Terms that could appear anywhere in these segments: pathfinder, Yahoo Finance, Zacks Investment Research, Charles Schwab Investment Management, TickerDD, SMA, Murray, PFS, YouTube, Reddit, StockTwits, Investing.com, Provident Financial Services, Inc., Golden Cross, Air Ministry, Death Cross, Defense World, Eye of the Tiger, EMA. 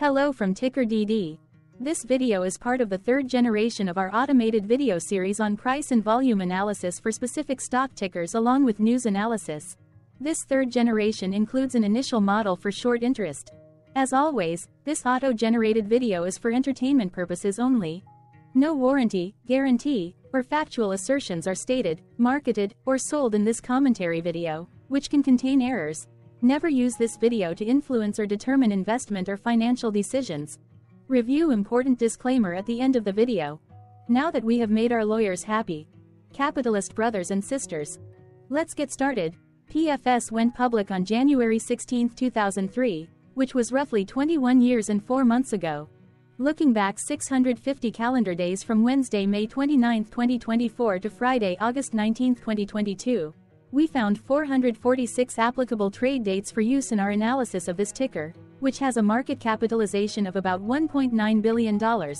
Hello from TickerDD. This video is part of the third generation of our automated video series on price and volume analysis for specific stock tickers along with news analysis. This third generation includes an initial model for short interest. As always, this auto-generated video is for entertainment purposes only. No warranty, guarantee, or factual assertions are stated, marketed, or sold in this commentary video, which can contain errors. Never use this video to influence or determine investment or financial decisions. Review important disclaimer at the end of the video. Now that we have made our lawyers happy, capitalist brothers and sisters, let's get started. PFS went public on January 16, 2003, which was roughly 21 years and 4 months ago. Looking back 650 calendar days from Wednesday, May 29, 2024 to Friday, August 19, 2022. We found 446 applicable trade dates for use in our analysis of this ticker, which has a market capitalization of about $1.9 billion.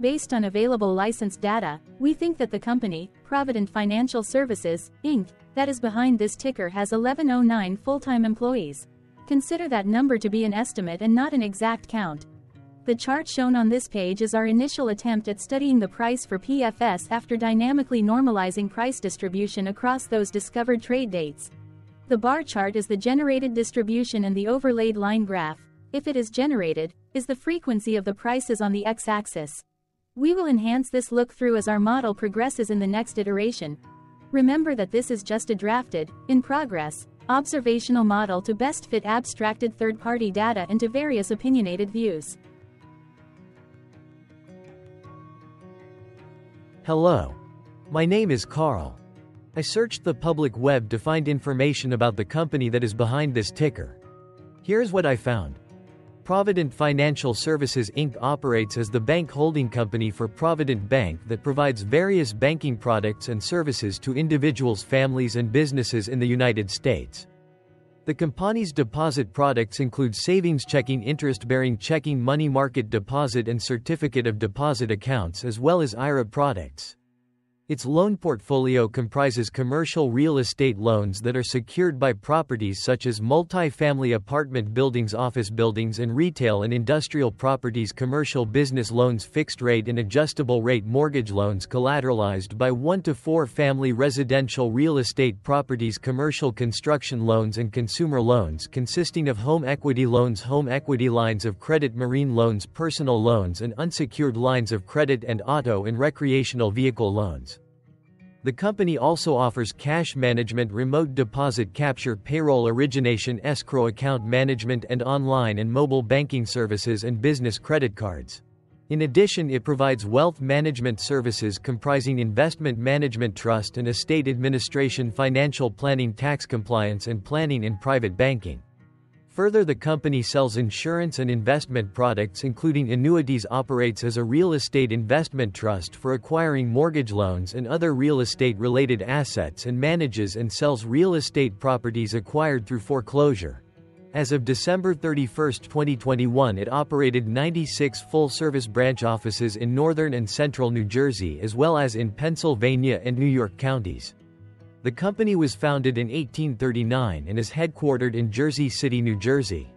Based on available licensed data, we think that the company, Provident Financial Services, Inc., that is behind this ticker has 1109 full-time employees. Consider that number to be an estimate and not an exact count. The chart shown on this page is our initial attempt at studying the price for PFS after dynamically normalizing price distribution across those discovered trade dates. The bar chart is the generated distribution and the overlaid line graph, if it is generated, is the frequency of the prices on the x-axis. We will enhance this look-through as our model progresses in the next iteration. Remember that this is just a drafted, in progress, observational model to best fit abstracted third-party data into various opinionated views. Hello. My name is Carl. I searched the public web to find information about the company that is behind this ticker. Here's what I found. Provident Financial Services Inc. operates as the bank holding company for Provident Bank that provides various banking products and services to individuals, families, and businesses in the United States. The company's deposit products include savings checking, interest-bearing checking, money market deposit and certificate of deposit accounts, as well as IRA products. Its loan portfolio comprises commercial real estate loans that are secured by properties such as multi-family apartment buildings, office buildings, and retail and industrial properties, commercial business loans, fixed-rate and adjustable-rate mortgage loans collateralized by 1 to 4 family residential real estate properties, commercial construction loans and consumer loans consisting of home equity loans, home equity lines of credit, marine loans, personal loans and unsecured lines of credit, and auto and recreational vehicle loans. The company also offers cash management, remote deposit capture, payroll origination, escrow account management, and online and mobile banking services and business credit cards. In addition, it provides wealth management services comprising investment management, trust and estate administration, financial planning, tax compliance and planning, and private banking. Further, the company sells insurance and investment products including annuities, operates as a real estate investment trust for acquiring mortgage loans and other real estate-related assets, and manages and sells real estate properties acquired through foreclosure. As of December 31, 2021, it operated 96 full-service branch offices in northern and central New Jersey as well as in Pennsylvania and New York counties. The company was founded in 1839 and is headquartered in Jersey City, New Jersey.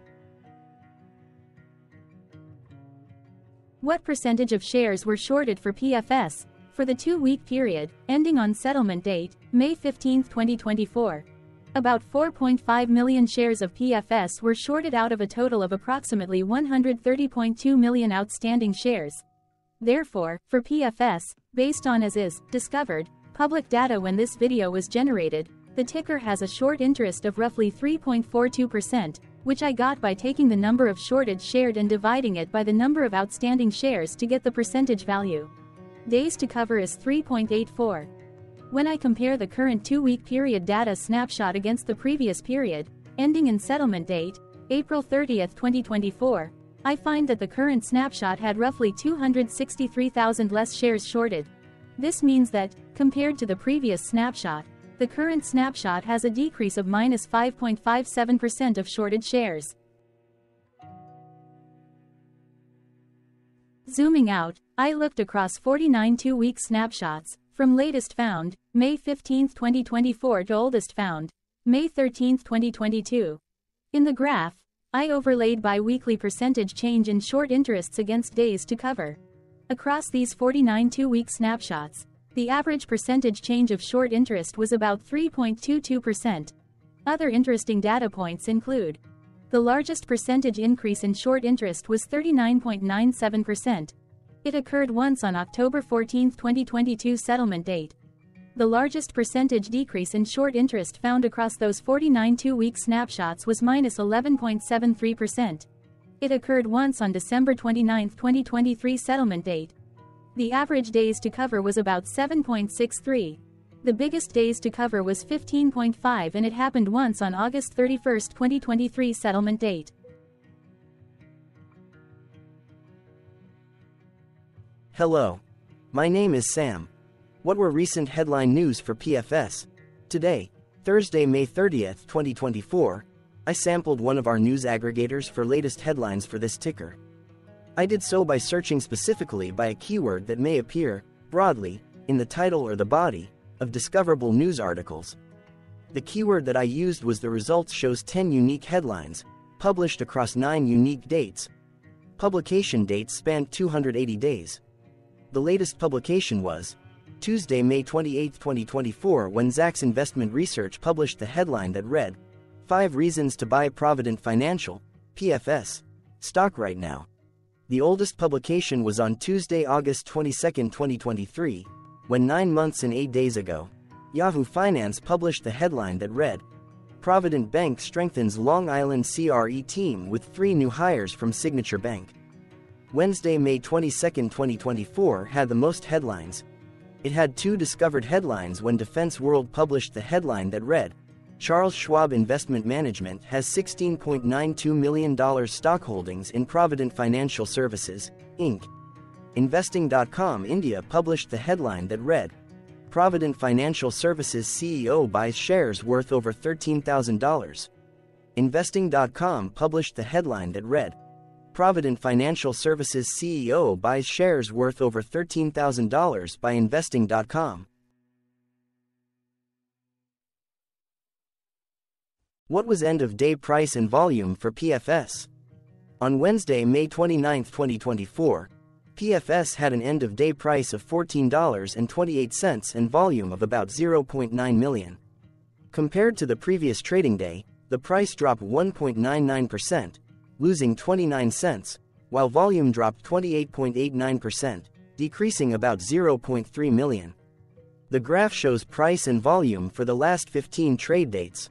What percentage of shares were shorted for PFS? For the 2-week period, ending on settlement date, May 15, 2024. About 4.5 million shares of PFS were shorted out of a total of approximately 130.2 million outstanding shares. Therefore, for PFS, based on as is, discovered, public data when this video was generated, the ticker has a short interest of roughly 3.42%, which I got by taking the number of shorted shares and dividing it by the number of outstanding shares to get the percentage value. Days to cover is 3.84. When I compare the current 2-week period data snapshot against the previous period, ending in settlement date, April 30, 2024, I find that the current snapshot had roughly 263,000 less shares shorted. This means that, compared to the previous snapshot, the current snapshot has a decrease of minus 5.57% of shorted shares. Zooming out, I looked across 49 2-week snapshots, from latest found, May 15, 2024 to oldest found, May 13, 2022. In the graph, I overlaid bi-weekly percentage change in short interests against days to cover. Across these 49 two-week snapshots, the average percentage change of short interest was about 3.22%. Other interesting data points include: the largest percentage increase in short interest was 39.97%. It occurred once on October 14, 2022 settlement date. The largest percentage decrease in short interest found across those 49 two-week snapshots was -11.73%. It occurred once on December 29, 2023 settlement date. The average days to cover was about 7.63. The biggest days to cover was 15.5, and it happened once on August 31, 2023 settlement date. Hello. My name is Sam. What were recent headline news for PFS? Today, Thursday, May 30th, 2024, I sampled one of our news aggregators for latest headlines for this ticker. I did so by searching specifically by a keyword that may appear, broadly, in the title or the body of discoverable news articles. The keyword that I used was the results shows 10 unique headlines, published across 9 unique dates. Publication dates spanned 280 days. The latest publication was Tuesday, May 28, 2024, when Zacks Investment Research published the headline that read, 5 Reasons to Buy Provident Financial, PFS, Stock Right Now. The oldest publication was on Tuesday, August 22, 2023, when 9 months and 8 days ago, Yahoo Finance published the headline that read, Provident Bank Strengthens Long Island CRE Team with 3 New Hires from Signature Bank. Wednesday, May 22, 2024 had the most headlines. It had 2 discovered headlines when Defense World published the headline that read, Charles Schwab Investment Management has $16.92 million stock holdings in Provident Financial Services, Inc. Investing.com India published the headline that read, Provident Financial Services CEO buys shares worth over $13,000. Investing.com published the headline that read, Provident Financial Services CEO buys shares worth over $13,000 by Investing.com. What was end-of-day price and volume for PFS? On Wednesday, May 29, 2024, PFS had an end-of-day price of $14.28 and volume of about 0.9 million. Compared to the previous trading day, the price dropped 1.99%. losing 29 cents, while volume dropped 28.89%, decreasing about 0.3 million. The graph shows price and volume for the last 15 trade dates.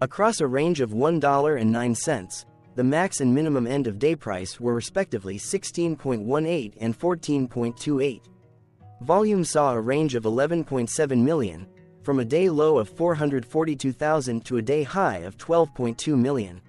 Across a range of $1.09, the max and minimum end-of-day price were respectively 16.18 and 14.28. Volume saw a range of 11.7 million, from a day low of 442,000 to a day high of 12.2 million.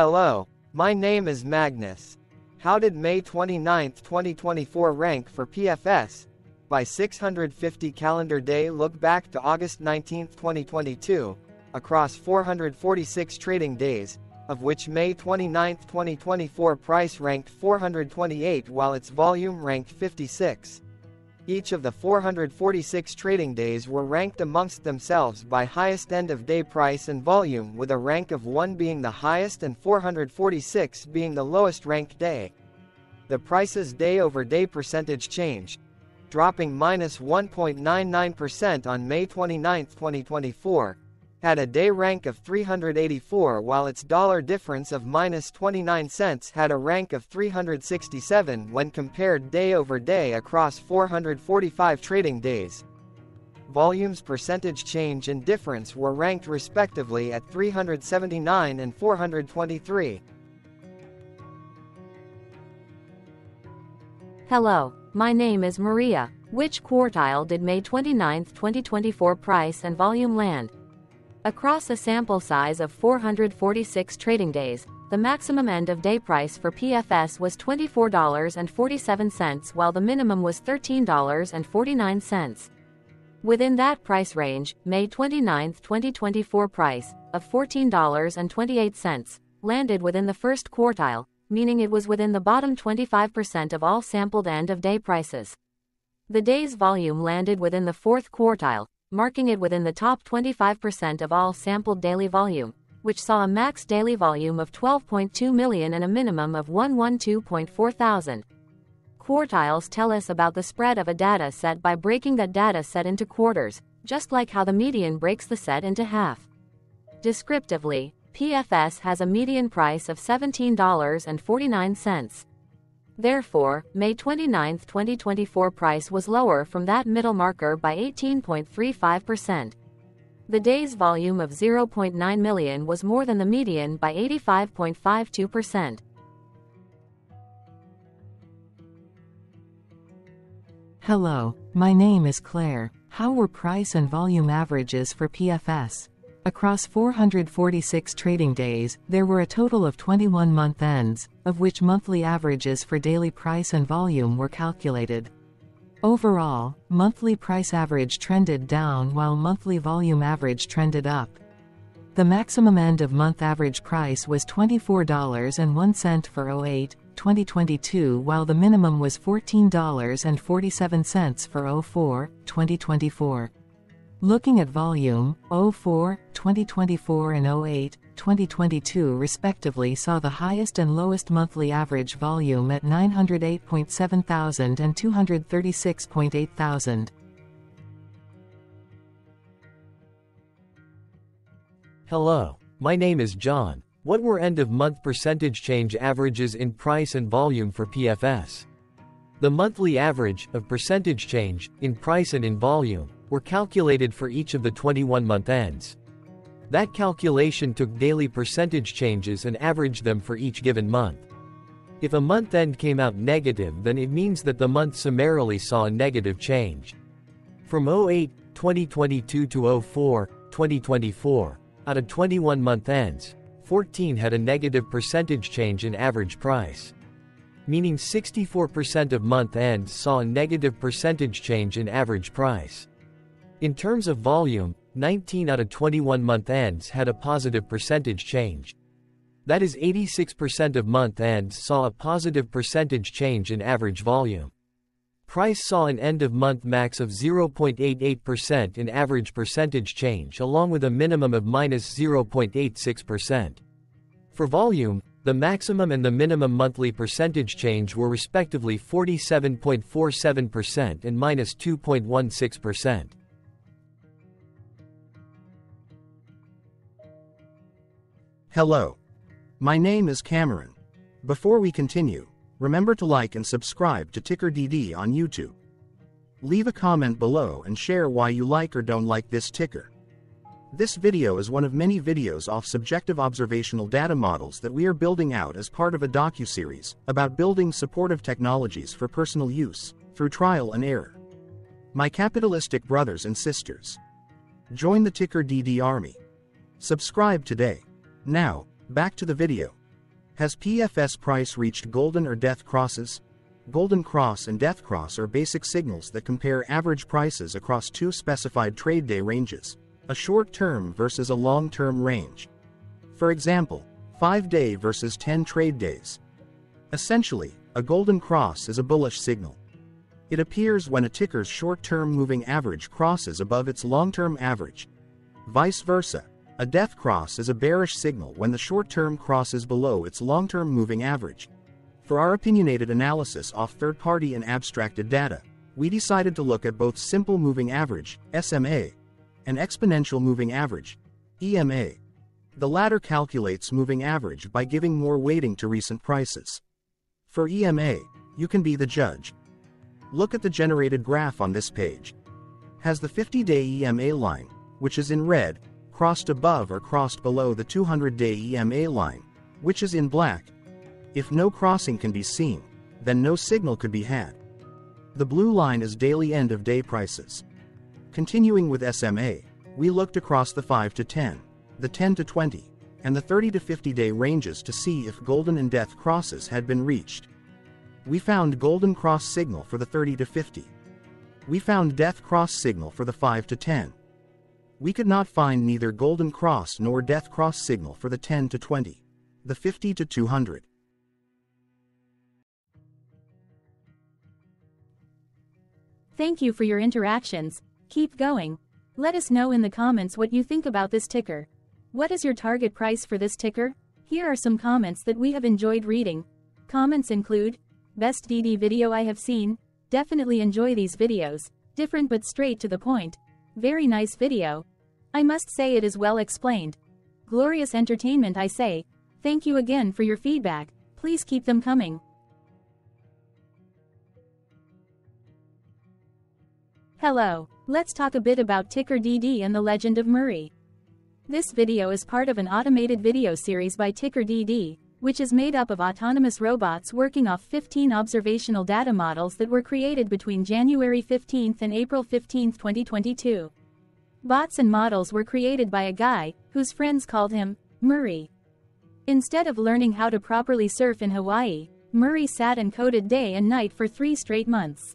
Hello, my name is Magnus. How did May 29, 2024 rank for PFS? By 650 calendar day look back to August 19, 2022, across 446 trading days, of which May 29, 2024 price ranked 428 while its volume ranked 56. Each of the 446 trading days were ranked amongst themselves by highest end-of-day price and volume, with a rank of 1 being the highest and 446 being the lowest ranked day. The price's day-over-day percentage changed, dropping -1.99% on May 29, 2024, had a day rank of 384 while its dollar difference of -$0.29 had a rank of 367 when compared day over day across 445 trading days. Volumes percentage change and difference were ranked respectively at 379 and 423. Hello, my name is Maria. Which quartile did May 29, 2024 price and volume land? Across a sample size of 446 trading days, the maximum end-of-day price for PFS was $24.47 while the minimum was $13.49. Within that price range, May 29, 2024 price, of $14.28, landed within the first quartile, meaning it was within the bottom 25% of all sampled end-of-day prices. The day's volume landed within the fourth quartile, marking it within the top 25% of all sampled daily volume, which saw a max daily volume of 12.2 million and a minimum of 112.4 thousand. Quartiles tell us about the spread of a data set by breaking that data set into quarters, just like how the median breaks the set into half. Descriptively, PFS has a median price of $17.49. Therefore, May 29, 2024 price was lower from that middle marker by 18.35%. The day's volume of 0.9 million was more than the median by 85.52%. Hello, my name is Claire. How were price and volume averages for PFS? Across 446 trading days, there were a total of 21 month ends, of which monthly averages for daily price and volume were calculated. Overall, monthly price average trended down while monthly volume average trended up. The maximum end of month average price was $24.01 for 08, 2022, while the minimum was $14.47 for 04, 2024. Looking at volume, 04, 2024 and 08, 2022 respectively saw the highest and lowest monthly average volume at 908.7 thousand and 236.8 thousand. Hello, my name is John. What were end-of-month percentage change averages in price and volume for PFS? The monthly average of percentage change in price and in volume were calculated for each of the 21-month ends. That calculation took daily percentage changes and averaged them for each given month. If a month end came out negative, then it means that the month summarily saw a negative change. From 08, 2022 to 04, 2024, out of 21 month ends, 14 had a negative percentage change in average price. Meaning 64% of month ends saw a negative percentage change in average price. In terms of volume, 19 out of 21 month ends had a positive percentage change. That is 86% of month ends saw a positive percentage change in average volume. Price saw an end-of-month max of 0.88% in average percentage change along with a minimum of minus 0.86%. For volume, the maximum and the minimum monthly percentage change were respectively 47.47% and minus 2.16%. Hello. My name is Cameron. Before we continue, remember to like and subscribe to TickerDD on YouTube. Leave a comment below and share why you like or don't like this ticker. This video is one of many videos off subjective observational data models that we are building out as part of a docuseries about building supportive technologies for personal use, through trial and error. My capitalistic brothers and sisters, join the TickerDD army. Subscribe today. Now, back to the video. Has PFS price reached golden or death crosses? Golden cross and death cross are basic signals that compare average prices across two specified trade day ranges, a short-term versus a long-term range. For example, 5-day versus 10 trade days. Essentially, a golden cross is a bullish signal. It appears when a ticker's short-term moving average crosses above its long-term average. Vice versa. A death cross is a bearish signal when the short-term crosses below its long-term moving average. For our opinionated analysis off third-party and abstracted data, we decided to look at both simple moving average, SMA, and exponential moving average, EMA. The latter calculates moving average by giving more weighting to recent prices. For EMA, you can be the judge. Look at the generated graph on this page. Has the 50-day EMA line, which is in red, crossed above or crossed below the 200-day EMA line, which is in black? If no crossing can be seen, then no signal could be had. The blue line is daily end-of-day prices. Continuing with SMA, we looked across the 5 to 10, the 10 to 20, and the 30 to 50-day ranges to see if golden and death crosses had been reached. We found golden cross signal for the 30 to 50. We found death cross signal for the 5 to 10. We could not find neither golden cross nor death cross signal for the 10 to 20, the 50 to 200. Thank you for your interactions. Keep going. Let us know in the comments what you think about this ticker. What is your target price for this ticker? Here are some comments that we have enjoyed reading. Comments include, best DD video I have seen, definitely enjoy these videos, different but straight to the point, very nice video. I must say it is well explained. Glorious entertainment I say. Thank you again for your feedback, please keep them coming. Hello, let's talk a bit about TickerDD and the Legend of Murray. This video is part of an automated video series by TickerDD, which is made up of autonomous robots working off 15 observational data models that were created between January 15th and April 15th, 2022. Bots and models were created by a guy, whose friends called him Murray. Instead of learning how to properly surf in Hawaii, Murray sat and coded day and night for 3 straight months.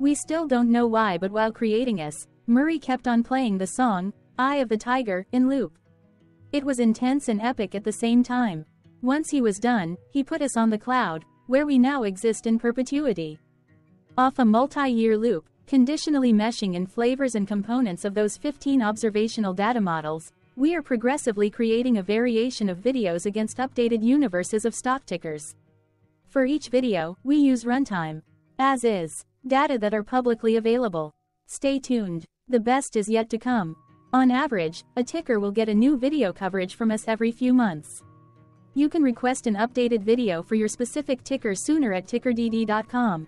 We still don't know why, but while creating us, Murray kept on playing the song, Eye of the Tiger, in loop. It was intense and epic at the same time. Once he was done, he put us on the cloud, where we now exist in perpetuity. Off a multi-year loop, conditionally meshing in flavors and components of those 15 observational data models, we are progressively creating a variation of videos against updated universes of stock tickers. For each video, we use runtime, as is, data that are publicly available. Stay tuned, the best is yet to come. On average, a ticker will get a new video coverage from us every few months. You can request an updated video for your specific ticker sooner at TickerDD.com.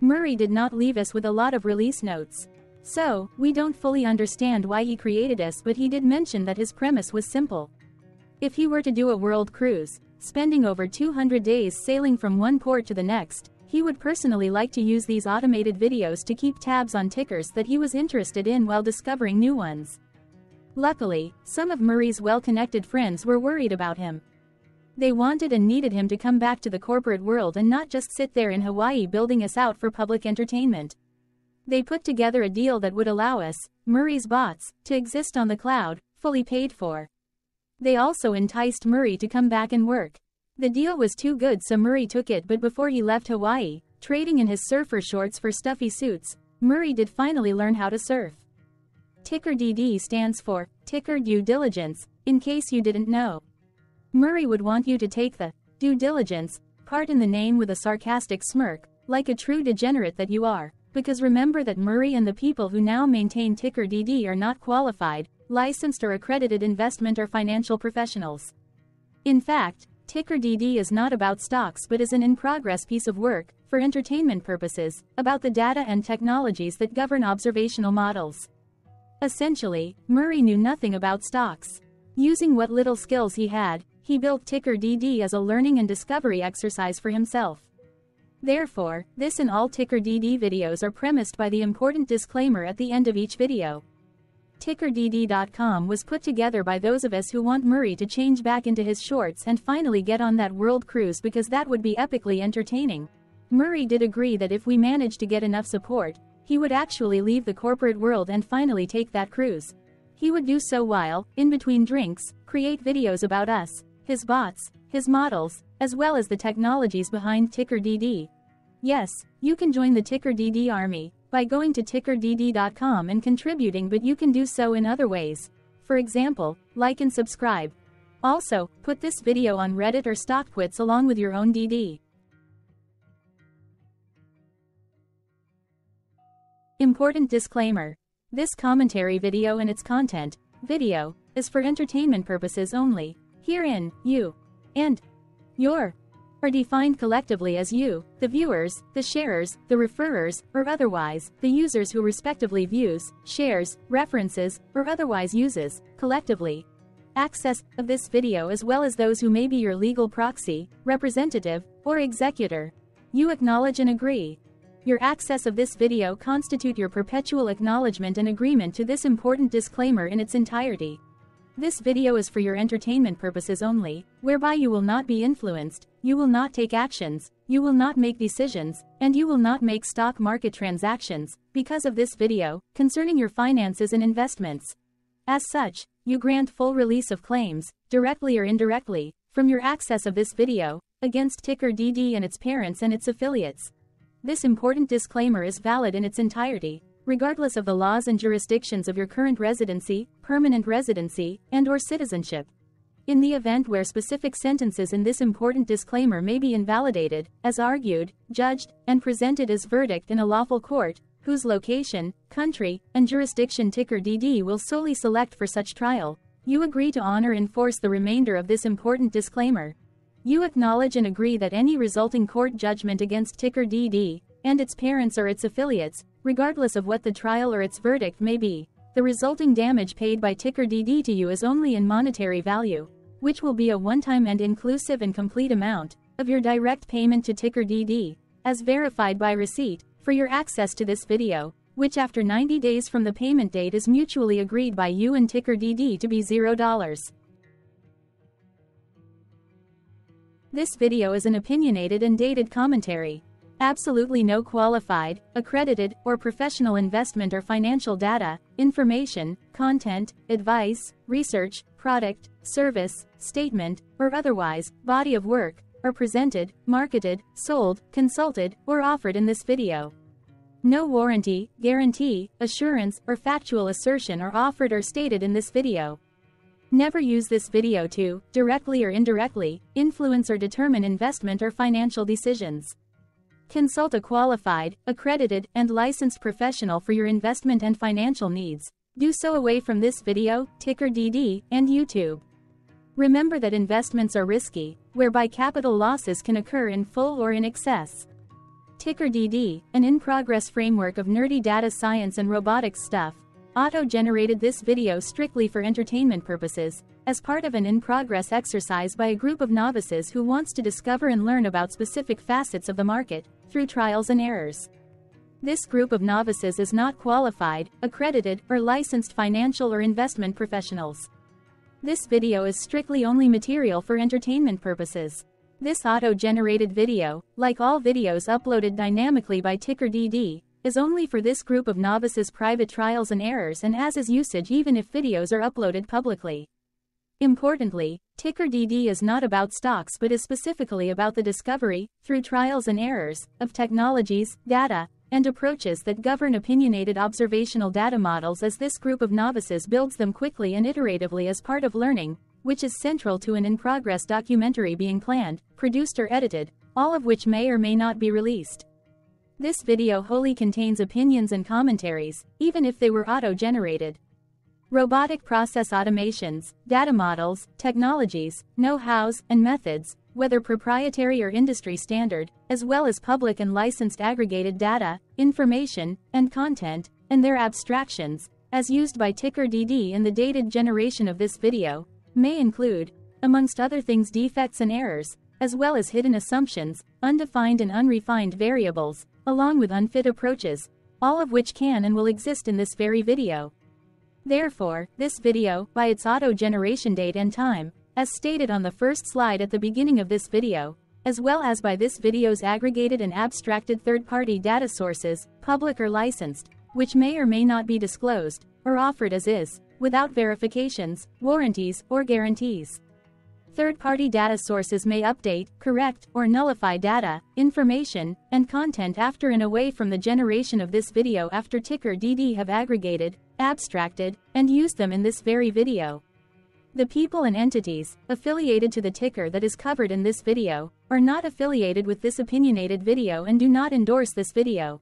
Murray did not leave us with a lot of release notes. So, we don't fully understand why he created us, but he did mention that his premise was simple. If he were to do a world cruise, spending over 200 days sailing from one port to the next, he would personally like to use these automated videos to keep tabs on tickers that he was interested in while discovering new ones. Luckily, some of Murray's well-connected friends were worried about him. They wanted and needed him to come back to the corporate world and not just sit there in Hawaii building us out for public entertainment. They put together a deal that would allow us, Murray's bots, to exist on the cloud, fully paid for. They also enticed Murray to come back and work. The deal was too good, so Murray took it, but before he left Hawaii, trading in his surfer shorts for stuffy suits, Murray did finally learn how to surf. TickerDD stands for Ticker Due Diligence, in case you didn't know. Murray would want you to take the due diligence part in the name with a sarcastic smirk, like a true degenerate that you are, because remember that Murray and the people who now maintain TickerDD are not qualified, licensed or accredited investment or financial professionals. In fact, TickerDD is not about stocks but is an in-progress piece of work, for entertainment purposes, about the data and technologies that govern observational models. Essentially, Murray knew nothing about stocks. Using what little skills he had, he built TickerDD as a learning and discovery exercise for himself. Therefore, this and all TickerDD videos are premised by the important disclaimer at the end of each video. TickerDD.com was put together by those of us who want Murray to change back into his shorts and finally get on that world cruise, because that would be epically entertaining. Murray did agree that if we managed to get enough support, he would actually leave the corporate world and finally take that cruise. He would do so while, in between drinks, create videos about us, his bots, his models, as well as the technologies behind TickerDD. Yes, you can join the TickerDD army by going to TickerDD.com and contributing, but you can do so in other ways. For example, like and subscribe. Also, put this video on Reddit or StockTwits along with your own DD. Important disclaimer. This commentary video and its content, video, is for entertainment purposes only. Herein, you and your are defined collectively as you, the viewers, the sharers, the referrers, or otherwise, the users who respectively views, shares, references, or otherwise uses, collectively, access of this video, as well as those who may be your legal proxy, representative, or executor. You acknowledge and agree. Your access of this video constitute your perpetual acknowledgement and agreement to this important disclaimer in its entirety. This video is for your entertainment purposes only, whereby you will not be influenced, you will not take actions, you will not make decisions, and you will not make stock market transactions, because of this video, concerning your finances and investments. As such, you grant full release of claims, directly or indirectly, from your access of this video, against TickerDD and its parents and its affiliates. This important disclaimer is valid in its entirety. regardless of the laws and jurisdictions of your current residency, permanent residency, and/or citizenship. In the event where specific sentences in this important disclaimer may be invalidated, as argued, judged, and presented as verdict in a lawful court, whose location, country, and jurisdiction TickerDD will solely select for such trial, you agree to honor and enforce the remainder of this important disclaimer. You acknowledge and agree that any resulting court judgment against TickerDD, and its parents or its affiliates, regardless of what the trial or its verdict may be, the resulting damage paid by TickerDD to you is only in monetary value, which will be a one-time and inclusive and complete amount of your direct payment to TickerDD, as verified by receipt, for your access to this video, which after 90 days from the payment date is mutually agreed by you and TickerDD to be $0. This video is an opinionated and dated commentary. Absolutely no qualified, accredited, or professional investment or financial data, information, content, advice, research, product, service, statement, or otherwise, body of work, are presented, marketed, sold, consulted, or offered in this video. No warranty, guarantee, assurance, or factual assertion are offered or stated in this video. Never use this video to, directly or indirectly, influence or determine investment or financial decisions. Consult a qualified, accredited, and licensed professional for your investment and financial needs. Do so away from this video, TickerDD, and YouTube. Remember that investments are risky, whereby capital losses can occur in full or in excess. TickerDD, an in-progress framework of nerdy data science and robotics stuff, auto-generated this video strictly for entertainment purposes, as part of an in-progress exercise by a group of novices who wants to discover and learn about specific facets of the market, through trials and errors. This group of novices is not qualified, accredited, or licensed financial or investment professionals. This video is strictly only material for entertainment purposes. This auto-generated video, like all videos uploaded dynamically by TickerDD, is only for this group of novices' private trials and errors and as is usage even if videos are uploaded publicly. Importantly, TickerDD is not about stocks but is specifically about the discovery, through trials and errors, of technologies, data, and approaches that govern opinionated observational data models as this group of novices builds them quickly and iteratively as part of learning, which is central to an in-progress documentary being planned, produced or edited, all of which may or may not be released. This video wholly contains opinions and commentaries, even if they were auto-generated. Robotic process automations, data models, technologies, know-hows, and methods, whether proprietary or industry standard, as well as public and licensed aggregated data, information, and content, and their abstractions, as used by TickerDD in the dated generation of this video, may include, amongst other things, defects and errors, as well as hidden assumptions, undefined and unrefined variables, along with unfit approaches, all of which can and will exist in this very video. Therefore, this video, by its auto-generation date and time, as stated on the first slide at the beginning of this video, as well as by this video's aggregated and abstracted third-party data sources, public or licensed, which may or may not be disclosed, or offered as is, without verifications, warranties, or guarantees. Third-party data sources may update, correct, or nullify data, information, and content after and away from the generation of this video after TickerDD have aggregated, abstracted, and used them in this very video. The people and entities affiliated to the ticker that is covered in this video are not affiliated with this opinionated video and do not endorse this video.